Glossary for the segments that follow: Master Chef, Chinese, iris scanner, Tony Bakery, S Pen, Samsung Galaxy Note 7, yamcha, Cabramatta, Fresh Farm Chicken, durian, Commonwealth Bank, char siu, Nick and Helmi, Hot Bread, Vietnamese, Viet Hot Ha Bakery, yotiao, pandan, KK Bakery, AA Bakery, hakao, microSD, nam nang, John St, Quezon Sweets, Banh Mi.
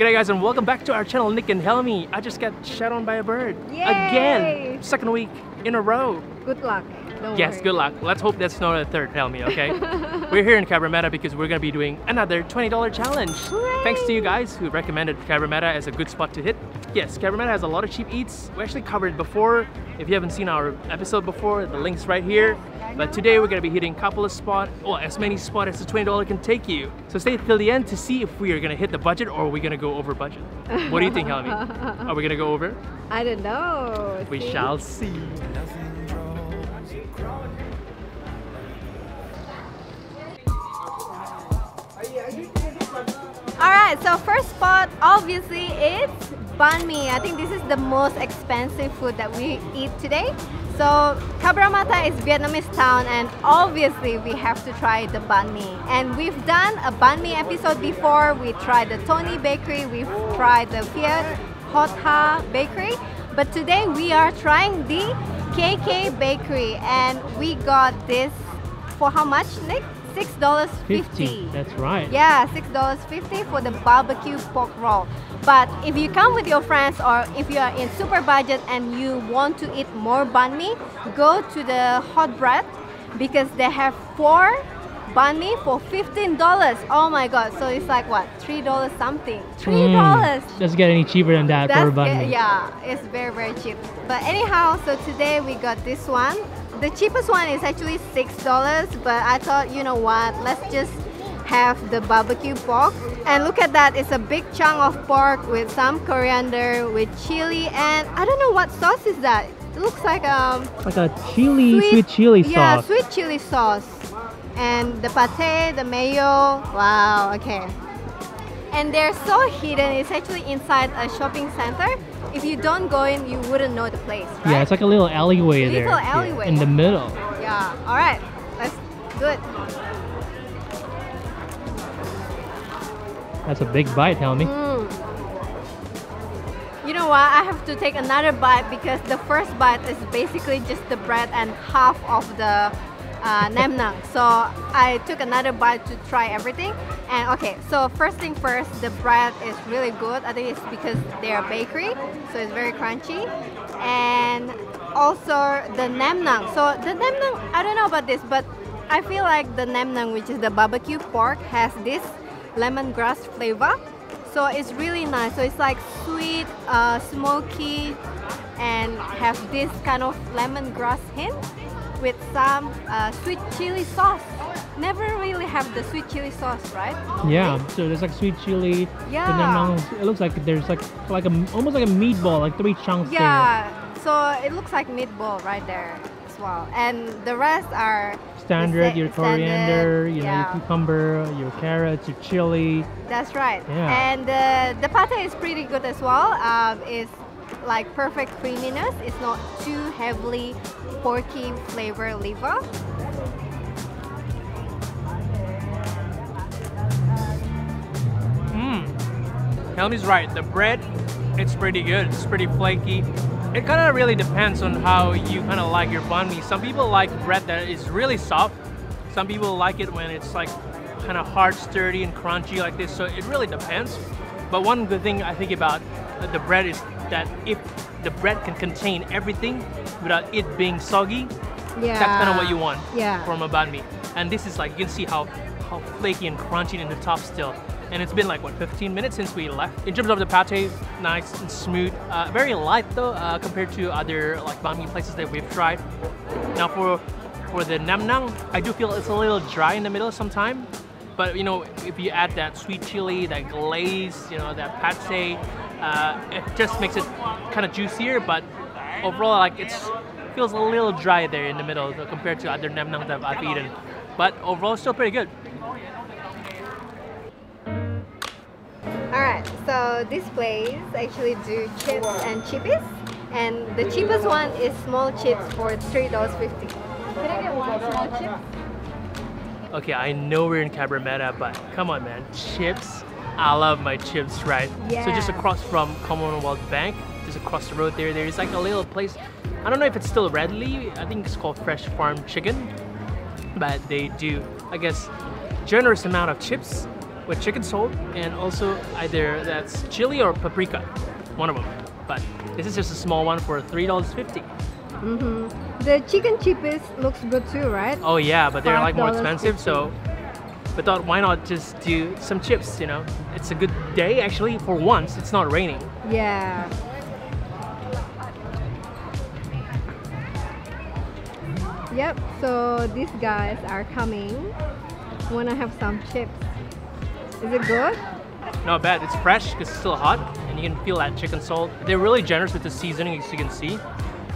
G'day guys and welcome back to our channel, Nick and Helmi. I just got shot on by a bird. Yay! Again, second week in a row. Good luck. Don't yes, worry. Good luck. Let's hope that's not a third Helmi, okay? We're here in Cabramatta because we're going to be doing another $20 challenge. Hooray! Thanks to you guys who recommended Cabramatta as a good spot to hit. Yes, Cabramatta has a lot of cheap eats. We actually covered it before. If you haven't seen our episode before, the link's right here. But today we're going to be hitting a couple of spots, or as many spots as the $20 can take you. So stay till the end to see if we are going to hit the budget or are we going to go over budget. What do you think, Helmi? Are we going to go over? I don't know. We shall see. Alright, so first spot obviously it's Banh Mi. I think this is the most expensive food that we eat today. So Cabramatta is Vietnamese town and obviously we have to try the Banh Mi. And we've done a Banh Mi episode before. We tried the Tony Bakery, we've tried the Viet Hot Ha Bakery. But today we are trying the KK Bakery and we got this for how much, Nick? $6.50. That's right. Yeah, $6.50 for the barbecue pork roll. But if you come with your friends or if you are in super budget and you want to eat more banh mi, go to the Hot Bread because they have 4 banh mi for $15. Oh my god, so it's like what, $3 something? $3. Doesn't get any cheaper than that for banh mi. Yeah, it's very very cheap. But anyhow, so today we got this one. The cheapest one is actually $6, but I thought, you know what, let's just have the barbecue pork. And look at that, it's a big chunk of pork with some coriander, with chili, and I don't know what sauce is that. It looks like a chili, sweet chili sauce. Yeah, sweet chili sauce. And the pate, the mayo, wow, okay. And they're so hidden, it's actually inside a shopping center. If you don't go in, you wouldn't know the place, right? Yeah, it's like a little alleyway there. Little alleyway. In the middle. Yeah, alright. That's good. That's a big bite, Helmi. Mm. You know what? I have to take another bite because the first bite is basically just the bread and half of the nam nang. So I took another bite to try everything. And okay, so first thing first, the bread is really good. I think it's because they're a bakery, so it's very crunchy. And also the nam nang. So the nam nang, I don't know about this, but I feel like the nam nang, which is the barbecue pork, has this lemongrass flavor. So it's really nice. So it's like sweet, smoky, and have this kind of lemongrass hint with some sweet chili sauce. Never really have the sweet chili sauce, right? Yeah, so there's like sweet chili. Yeah. It looks like there's like a almost like a meatball, like 3 chunks. Yeah. There. So it looks like meatball right there as well. And the rest are standard. Your coriander, you know, your cucumber, your carrots, your chili. That's right. Yeah. And the pate is pretty good as well. It's like perfect creaminess. It's not too heavily porky flavor liver. Helmi's right, the bread, it's pretty good. It's pretty flaky. It kind of really depends on how you kind of like your banh mi. Some people like bread that is really soft. Some people like it when it's like kind of hard, sturdy and crunchy like this. So it really depends. But one good thing I think about the bread is that if the bread can contain everything without it being soggy, that's kind of what you want from a banh mi. And this is like, you can see how flaky and crunchy in the top still. And it's been like, what, 15 minutes since we left. In terms of the pate, nice and smooth. Very light though, compared to other like banh mi places that we've tried. Now for the nam nang, I do feel it's a little dry in the middle sometimes. But you know, if you add that sweet chili, that glaze, you know, that pate, it just makes it kind of juicier, but overall, like it feels a little dry there in the middle compared to other nam nang that I've eaten. But overall, still pretty good. All right, so this place actually do chips and chippies, and the cheapest one is small chips for $3.50. Can I get one small chip? Okay, I know we're in Cabramatta, but come on, man, chips. I love my chips, right? Yeah. So just across from Commonwealth Bank, just across the road there, there's like a little place. I don't know if it's still readily. I think it's called Fresh Farm Chicken. But they do, I guess, generous amount of chips. with chicken salt and also either that's chili or paprika, one of them. But this is just a small one for $3.50. Mm-hmm. The chicken chips looks good too, right? Oh yeah, but they're like more expensive, so we thought why not just do some chips, you know? It's a good day actually for once, it's not raining. Yeah. Yep, so these guys are coming. Wanna have some chips. Is it good? Not bad. It's fresh because it's still hot and you can feel that chicken salt. They're really generous with the seasoning, as you can see,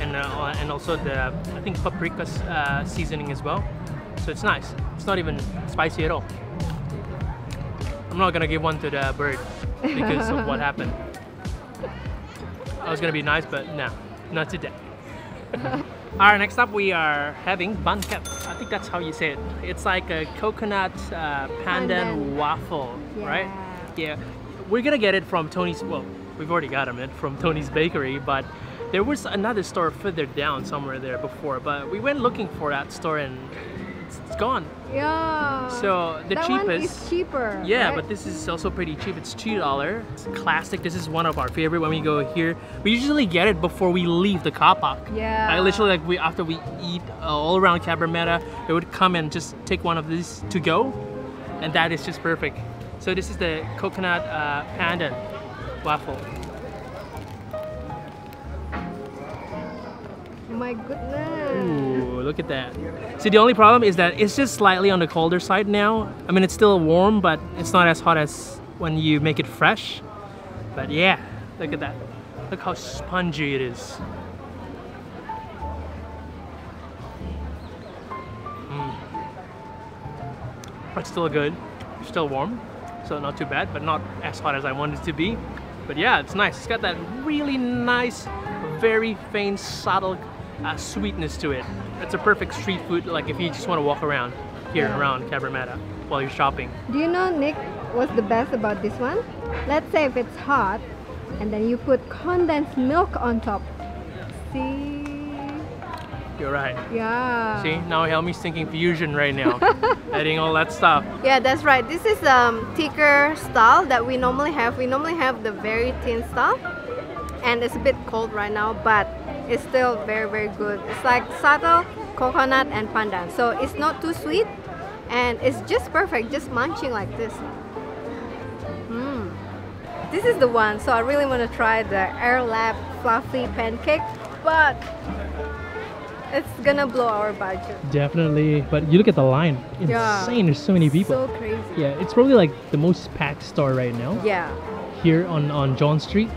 and also the, I think, paprika seasoning as well. So it's nice. It's not even spicy at all. I'm not gonna give one to the bird because of what happened. I was gonna be nice, but no, not today. Alright, next up we are having banh kep. I think that's how you say it. It's like a coconut pandan waffle, yeah. Right? Yeah, we're gonna get it from Tony's. Well, we've already got it from Tony's Bakery, but there was another store further down somewhere there before. But we went looking for that store and it's gone. Yeah. So the that cheapest. One is cheaper. Yeah, right? But this is also pretty cheap. It's $2. It's classic. This is one of our favorite when we go here. We usually get it before we leave the car park. Yeah. Like, literally, like after we eat all around Cabramatta, they would come and just take one of these to go, and that is just perfect. So this is the coconut pandan waffle. My goodness! Ooh, look at that. See, the only problem is that it's just slightly on the colder side now. I mean, it's still warm, but it's not as hot as when you make it fresh. But yeah, look at that. Look how spongy it is. Mm. It's still good. Still warm. So not too bad, but not as hot as I wanted it to be. But yeah, it's nice. It's got that really nice, very faint, subtle sweetness to it. It's a perfect street food, like if you just want to walk around here, around Cabramatta while you're shopping. Do you know, Nick, what's the best about this one? Let's say if it's hot, and then you put condensed milk on top. See? You're right. Yeah. See, now Helmi's thinking fusion right now, adding all that stuff. Yeah, that's right. This is thicker style that we normally have. We normally have the very thin style, and it's a bit cold right now, but it's still very, very good. It's like subtle coconut and pandan, so it's not too sweet, and it's just perfect. Just munching like this. Mm. This is the one. So I really want to try the air lap fluffy pancake, but it's gonna blow our budget. Definitely, but you look at the line. Insane, yeah. There's so many people. So crazy. Yeah, it's probably like the most packed store right now. Yeah. Here on John Street.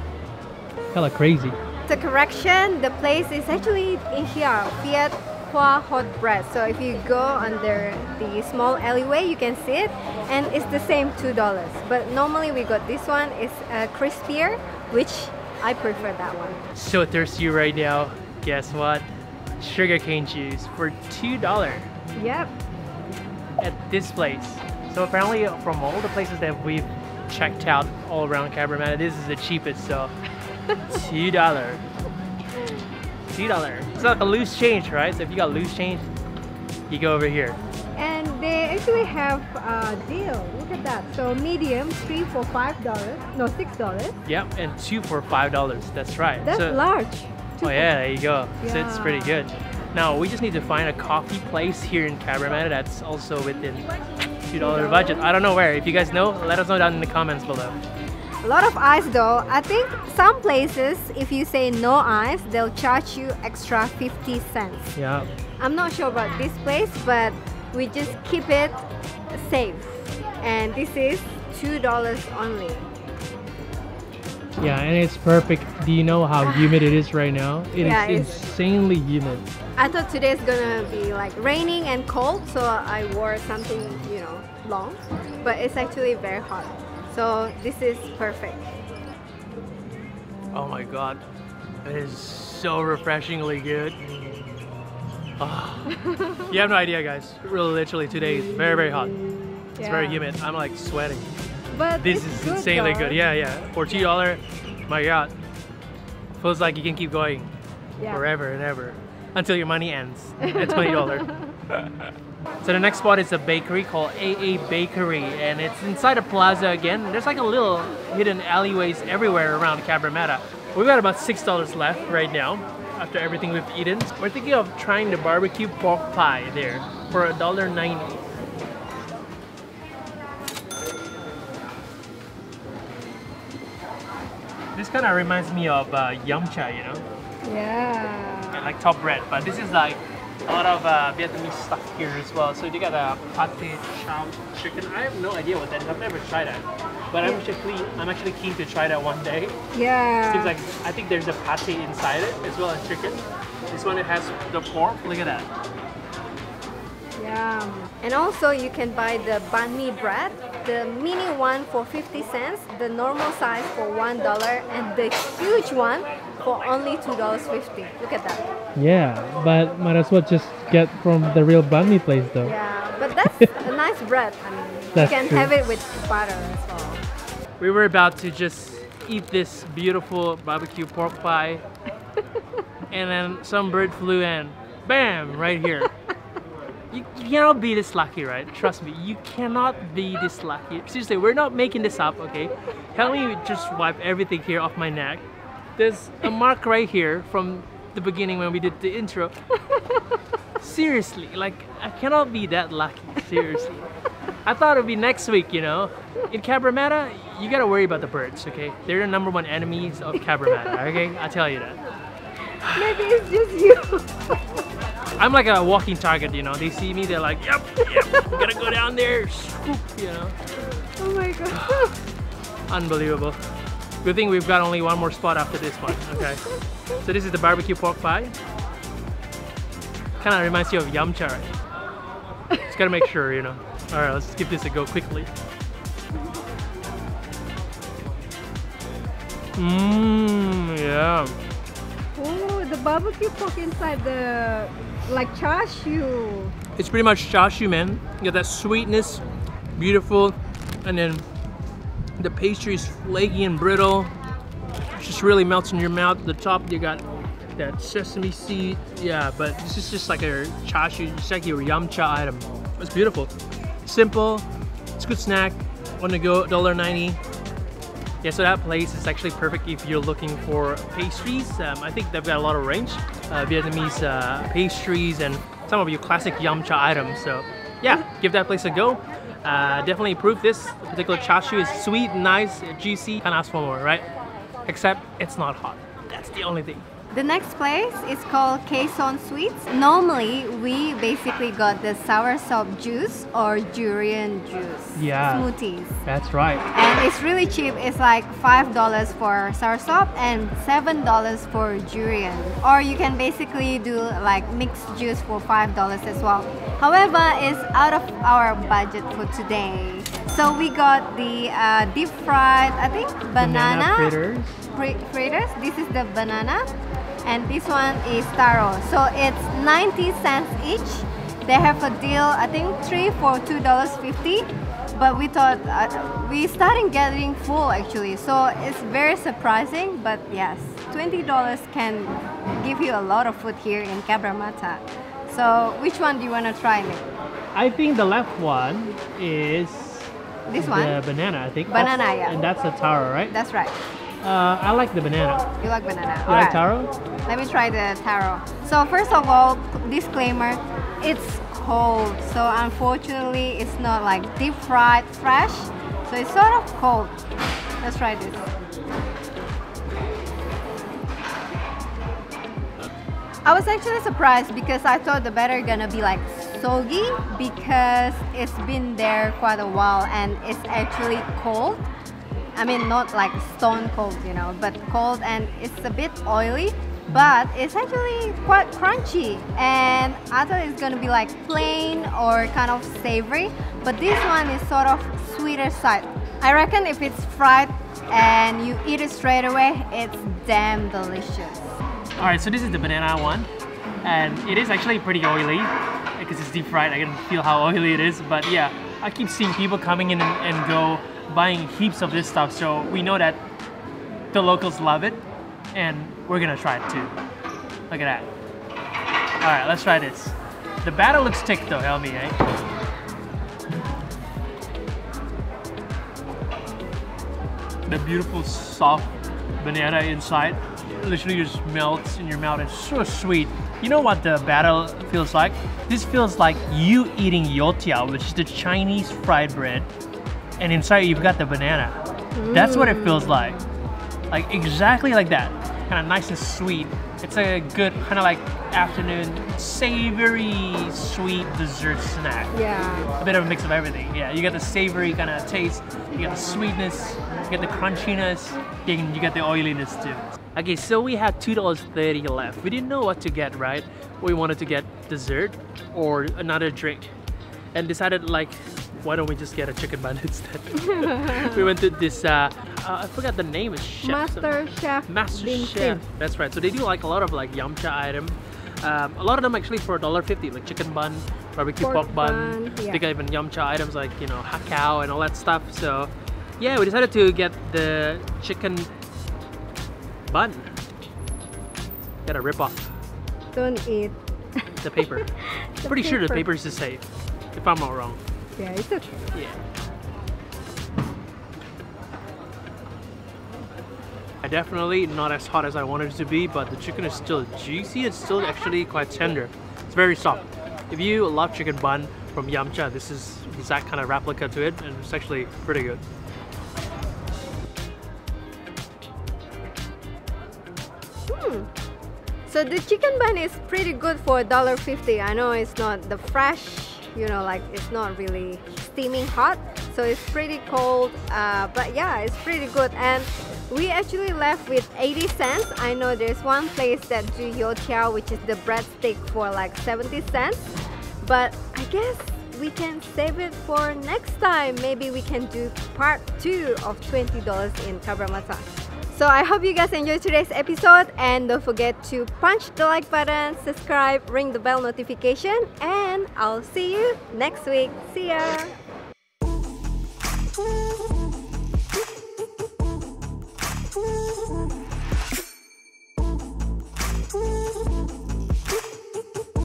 Hella crazy. The correction, the place is actually in here, Viet Hot Bread. So if you go under the small alleyway, you can see it, and it's the same $2. But normally we got this one. It's crispier, which I prefer that one. So thirsty right now. Guess what? Sugarcane juice for $2. Yep. At this place. So apparently from all the places that we've checked out all around Cabramatta, this is the cheapest, so $2. $2. It's like a loose change, right? So if you got loose change, you go over here. And they actually have a deal. Look at that. So medium, 3 for $5. No, $6. Yep, and 2 for $5. That's right. That's so large. Oh yeah, there you go. Yeah. So it's pretty good. Now we just need to find a coffee place here in Cabramatta that's also within $2 budget. I don't know where. If you guys know, let us know down in the comments below. A lot of ice though. I think some places, if you say no ice, they'll charge you extra 50 cents. Yeah. I'm not sure about this place, but we just keep it safe. And this is $2 only. Yeah, and it's perfect. Do you know how humid it is right now? It's insanely humid. I thought today is gonna be like raining and cold, so I wore something, you know, long. But it's actually very hot. So this is perfect. Oh my god. It is so refreshingly good. Oh. You have no idea, guys. Really, literally today is very, very hot. It's very humid. I'm like sweating. But this is good, insanely good. Yeah, yeah. For $2, my god. Feels like you can keep going forever and ever until your money ends. It's $20. So the next spot is a bakery called AA Bakery, and it's inside a plaza again. There's like a little hidden alleyways everywhere around Cabramatta. We've got about $6 left right now after everything we've eaten. We're thinking of trying the barbecue pork pie there for $1.90. This kind of reminds me of yamcha, you know? Yeah. I like top bread, but this is like a lot of Vietnamese stuff here as well. So they got a pate chow chicken. I have no idea what that is. I've never tried that, but yeah. I'm actually keen to try that one day. Yeah. Seems like I think there's a pate inside it as well as chicken. This one it has the pork. Look at that. Yeah. And also you can buy the banh mi bread. The mini one for 50 cents, the normal size for $1, and the huge one for only $2.50. Look at that. Yeah, but might as well just get from the real banh mi place though. Yeah, but that's a nice bread. I mean, that's you can true. Have it with butter as well. We were about to just eat this beautiful barbecue pork pie, and then some bird flew in. Bam! Right here. You cannot be this lucky, right? Trust me, you cannot be this lucky. Seriously, we're not making this up, okay? Helmi just wipe everything here off my neck. There's a mark right here from the beginning when we did the intro. Seriously, like, I cannot be that lucky, seriously. I thought it would be next week, you know? In Cabramatta, you gotta worry about the birds, okay? They're the number one enemies of Cabramatta, okay? I'll tell you that. Maybe it's just you. I'm like a walking target, you know. They see me, they're like, yep, gotta go down there, scoop, you know. Oh my god. Unbelievable. Good thing we've got only one more spot after this one, okay. So this is the barbecue pork pie. Kinda reminds you of yamcha, right? Just gotta make sure, you know. Alright, let's give this a go quickly. Mmm, yeah. Oh, the barbecue pork inside the... like char siu. It's pretty much char siu, man. You got that sweetness, beautiful, and then the pastry is flaky and brittle. It just really melts in your mouth. At the top, you got that sesame seed. Yeah, but this is just like a char siu, just like your yamcha item. It's beautiful. Simple. It's a good snack. On the go, $1.90. Yeah, so that place is actually perfect if you're looking for pastries. I think they've got a lot of range. Vietnamese pastries and some of your classic yamcha items. So yeah, give that place a go. Definitely approve this. The particular char siu is sweet, nice, juicy. Can't ask for more, right? Except it's not hot. That's the only thing. The next place is called Quezon Sweets. Normally, we basically got the sour sop juice or durian juice. Yeah. Smoothies. That's right. And it's really cheap. It's like $5 for sour sop and $7 for durian. Or you can basically do like mixed juice for $5 as well. However, it's out of our budget for today. So we got the deep fried, I think, banana fritters. This is the banana, and this one is taro. So it's 90 cents each. They have a deal, I think 3 for $2.50, but we thought we started getting full actually. So it's very surprising, but yes, $20 can give you a lot of food here in Cabramatta. So which one do you want to try, Nick? I think the left one is this one. The banana, I think. Banana, that's, yeah. And that's a taro, right? That's right. I like the banana. You like banana? You like taro? Let me try the taro. So first of all, disclaimer, it's cold. So unfortunately, it's not like deep fried fresh. So it's sort of cold. Let's try this. I was actually surprised because I thought the batter gonna be like soggy because it's been there quite a while and it's actually cold. I mean, not like stone cold, you know, but cold, and it's a bit oily, but it's actually quite crunchy. And I thought it's gonna be like plain or kind of savory, but this one is sort of sweeter side. I reckon if it's fried and you eat it straight away, it's damn delicious. All right, so this is the banana one, and it is actually pretty oily because it's deep fried. I can feel how oily it is, but yeah, I keep seeing people coming in and go buying heaps of this stuff, so we know that the locals love it, and we're gonna try it too. Look at that. All right, let's try this. The batter looks thick though, Helmi, eh? The beautiful soft banana inside. It literally just melts in your mouth. It's so sweet. You know what the batter feels like? This feels like you eating yotiao, which is the Chinese fried bread, and inside you've got the banana. That's what it feels like. Like exactly like that. Kind of nice and sweet. It's a good kind of like afternoon savory sweet dessert snack. Yeah. A bit of a mix of everything. Yeah, you get the savory kind of taste, you get the sweetness, you get the crunchiness, and you get the oiliness too. Okay, so we had $2.30 left. We didn't know what to get, right? We wanted to get dessert or another drink, and decided like, why don't we just get a chicken bun instead? We went to this, I forgot the name, is Chef. Master Chef. That's right. So they do like a lot of like yamcha item. A lot of them actually for $1.50, like chicken bun, barbecue pork bun. Yeah. They got even yamcha items like, you know, hakao and all that stuff. So yeah, we decided to get the chicken bun. Got a rip off. Don't eat. The paper. Pretty sure the paper is the same, if I'm not wrong. Yeah, it's okay. Yeah. Definitely not as hot as I wanted it to be, but the chicken is still juicy. It's still actually quite tender. It's very soft. If you love chicken bun from Yamcha, this is exact kind of replica to it, and it's actually pretty good. So the chicken bun is pretty good for $1.50. I know it's not the fresh, you know, like it's not really steaming hot, so it's pretty cold, but yeah, it's pretty good. And we actually left with 80 cents. I know there's one place that do yotiao, which is the breadstick, for like 70 cents, but I guess we can save it for next time. Maybe we can do part 2 of $20 in Cabramatta. So I hope you guys enjoyed today's episode, and don't forget to punch the like button, subscribe, ring the bell notification, and I'll see you next week. See ya!